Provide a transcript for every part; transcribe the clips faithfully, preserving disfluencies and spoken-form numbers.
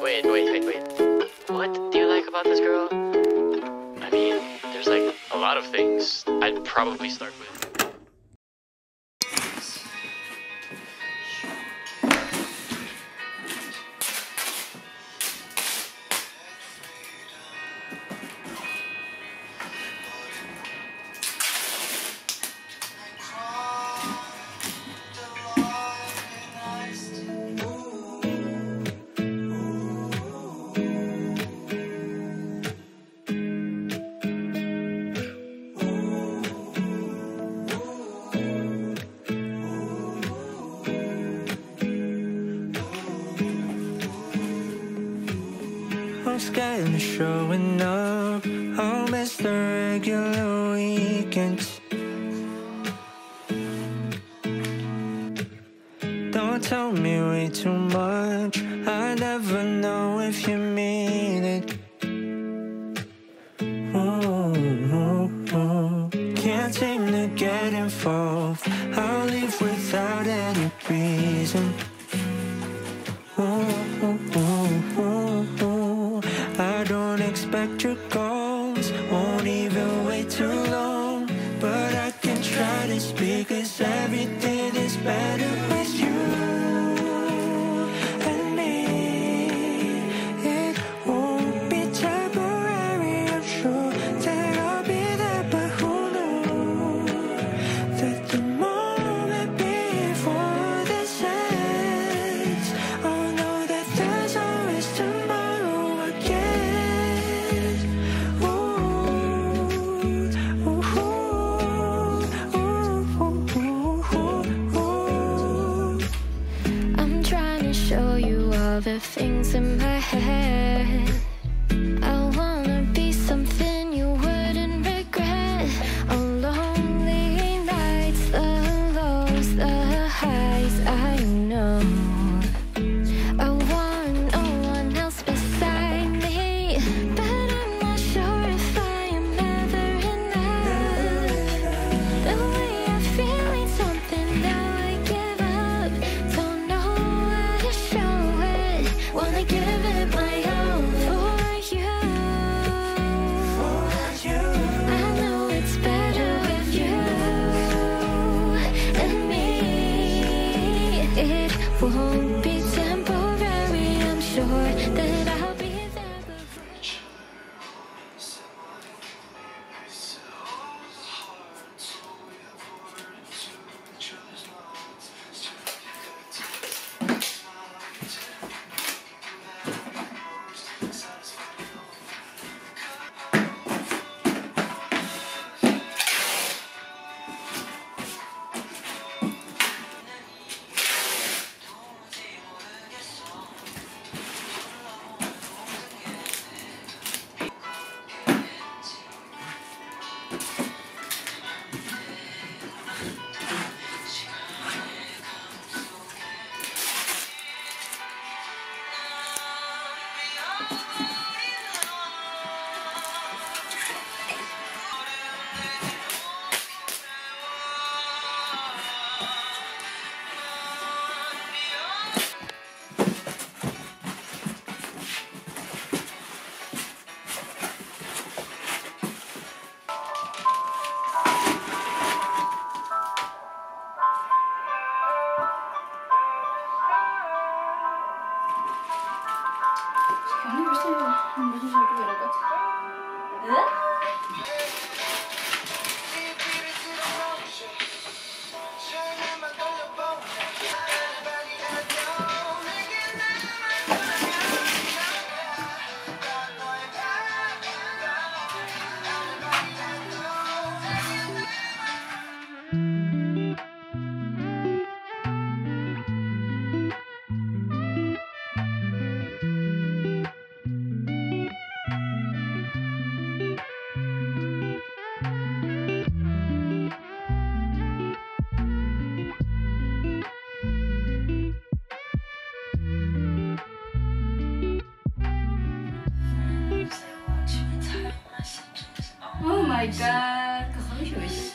Wait, wait, wait, wait. What do you like about this girl? I mean, there's like a lot of things I'd probably start with. I'm scared of showing up. I'll miss the regular weekends. Don't tell me way too much. I never know if you mean it. Ooh, ooh, ooh. Can't seem to get involved. I'll leave without any reason. Your goals won't even wait too long, but I can try to speak, 'cause everything is better with you and me. It won't be temporary. I'm sure that I'll be there, but who knew that the moment before this ends, I'll know that there's always tomorrow again. The things in my head, I wanna be something you wouldn't regret. On lonely nights, the lows, the highs, I know I want no one else beside me, but I'm not sure if I am ever enough. The way I feel ain't something now I give up. Don't know how to show. Wanna give it my all for you. For you, I know it's better with you and me. It won't be temporary. I'm sure that I'll be there before. Oh my god, gracious.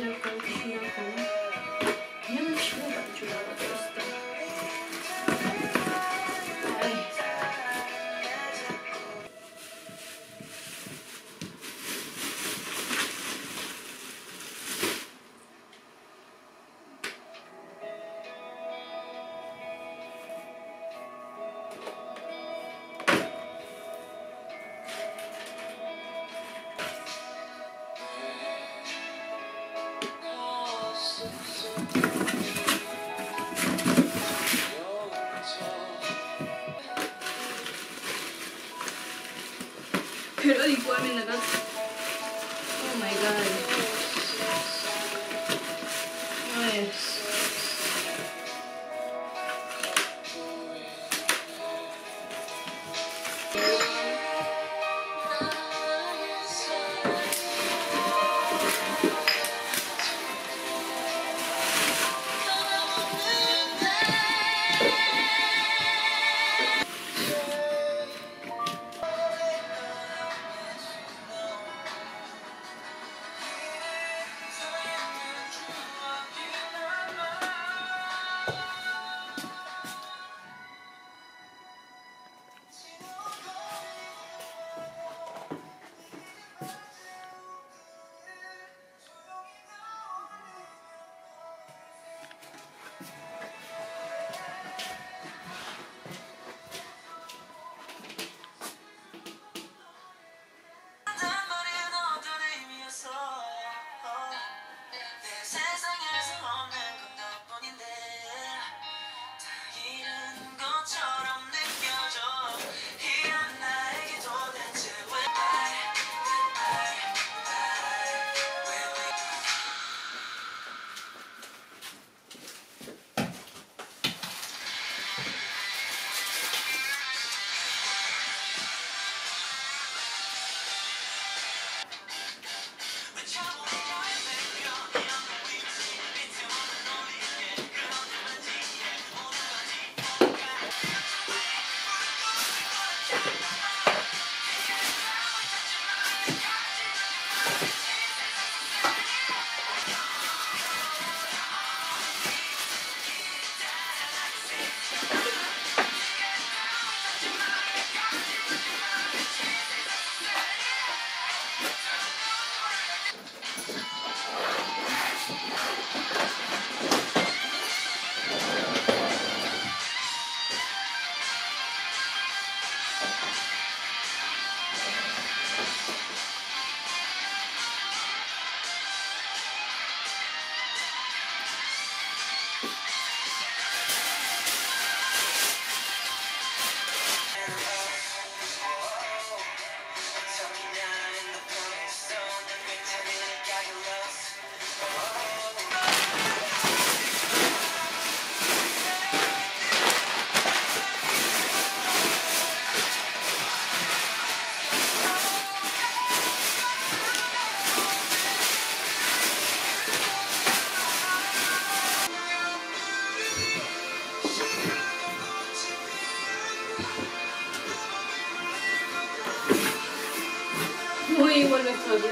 kierowcą śmiechu. Nie mam śluba ciudało prosto. Ej. Pero igual en la casa. Oh my god. No es. Uy, vuelve a explotar.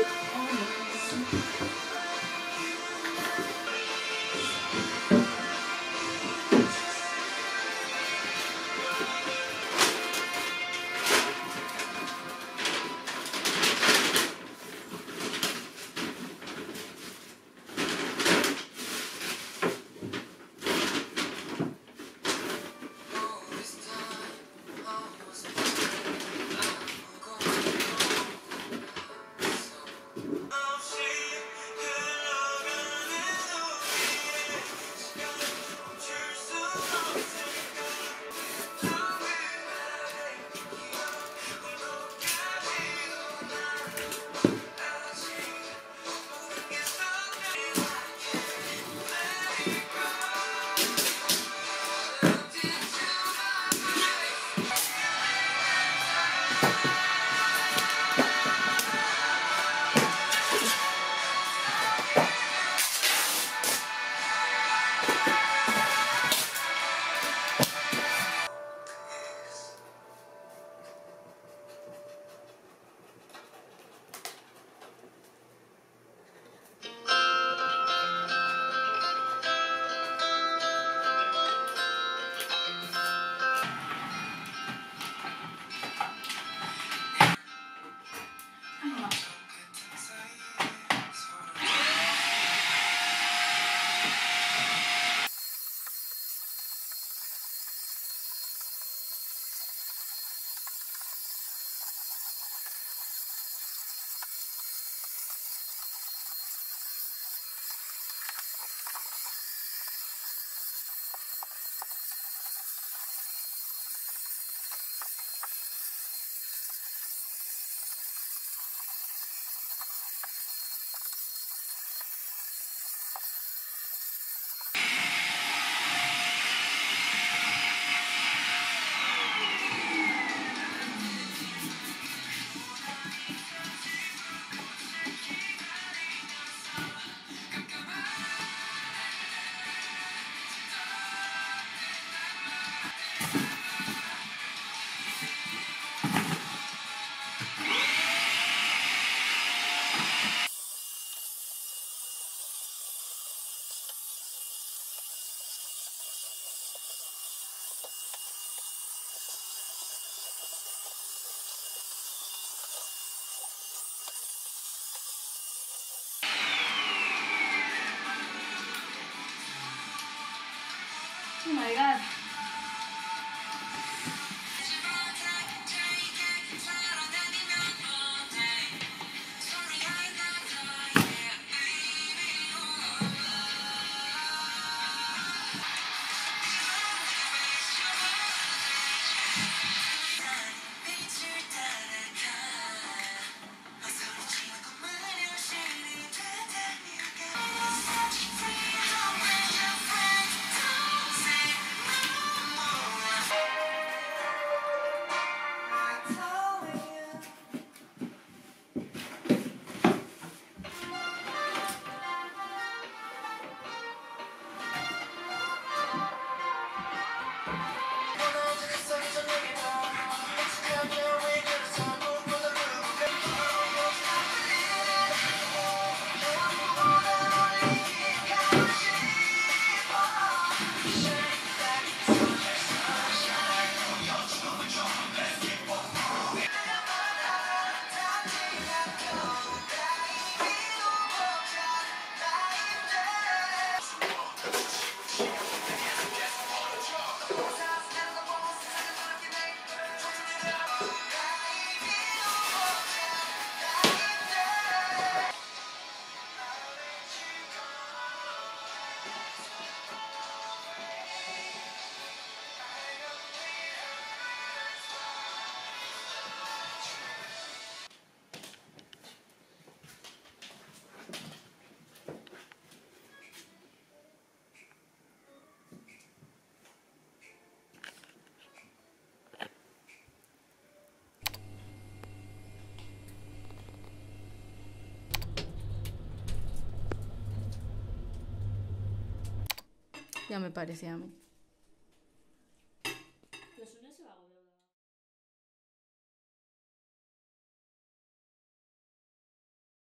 me parecía a mí.